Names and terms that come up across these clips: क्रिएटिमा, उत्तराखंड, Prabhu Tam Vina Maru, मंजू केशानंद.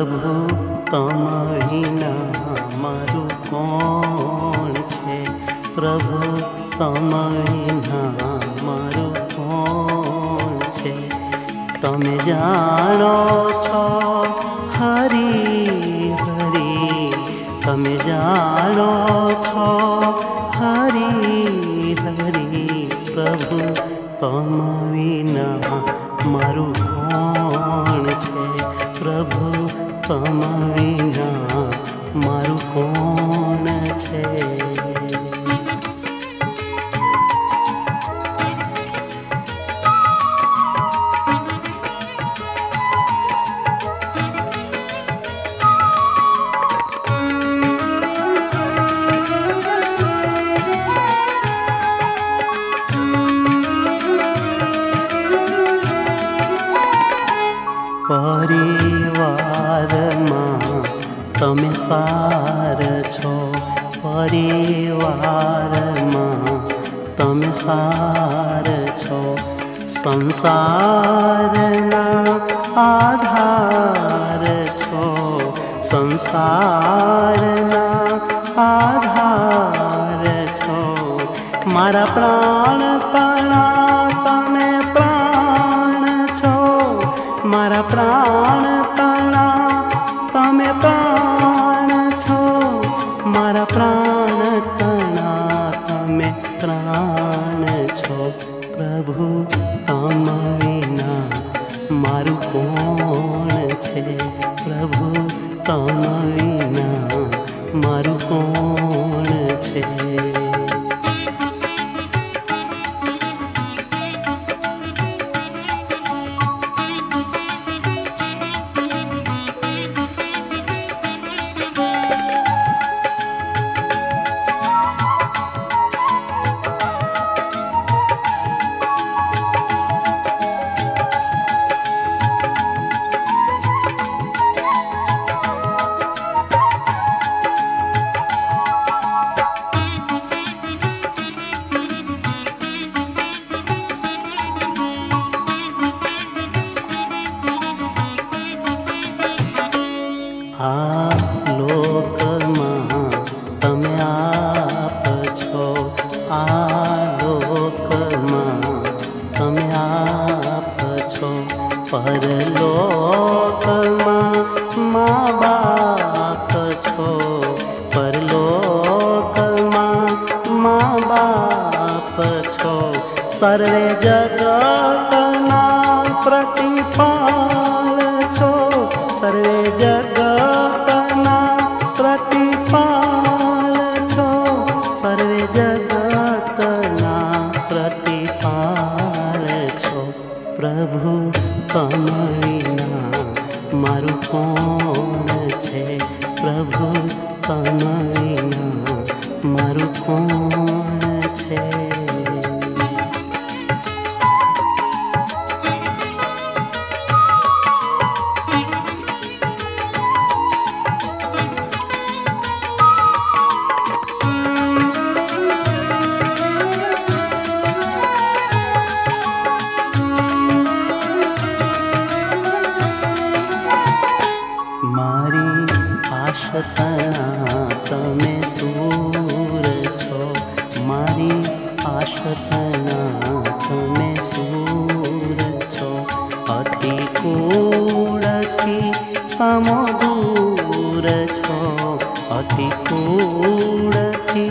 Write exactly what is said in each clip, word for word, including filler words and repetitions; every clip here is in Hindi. प्रभु तम विना मारू कौन छे, प्रभु तम विना मारू कौन छे। तमे जाणो छो हरि हरि, तमे जाणो छो हरि हरि, प्रभु तम विना मारू कौन छे, प्रभु तम विना मारू कौन छे। परिवार मां तमे सार छो, परिवार मां तमे सार छो। संसार ना आधार छो, संसार ना आधार छो। मारा प्राण पणा तमे प्राण छो, मारा प्राण पणा तमे प्राण छो, मारा प्राण तणा तमे प्राण छो। प्रभु तम विना मारू कोण छे, प्रभु तम विना मारू कोण छे। परलोक मां माँ बाप छो, परलोक मां माँ बाप छो। सर्वे जगतना प्रतिपाल छो, सर्वे जगतना प्रतिपाल छो, सर्वे जगतना प्रतिपाल छो। प्रभु तम विना मारू कौन छे, प्रभु तम विना मारू कौन छे। आशतना तमे सूर छो, मारी आशतना तमे सूर छो। अति कूड़ती तमो दूर छो, अति कूड़ती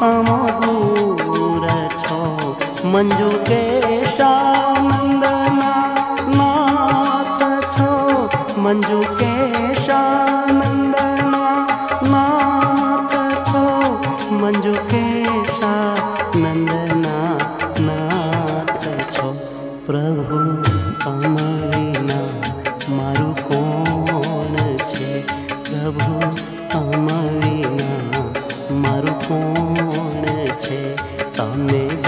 तमो दूर छो। मंजू केशानंदना नाथ छो, मंजू केशानंदना नाथ छो, मंजू केशानंदना नाथ छो। प्रभु तम विना मारू कौन छे, प्रभु तम विना मारू कौन छे। तमे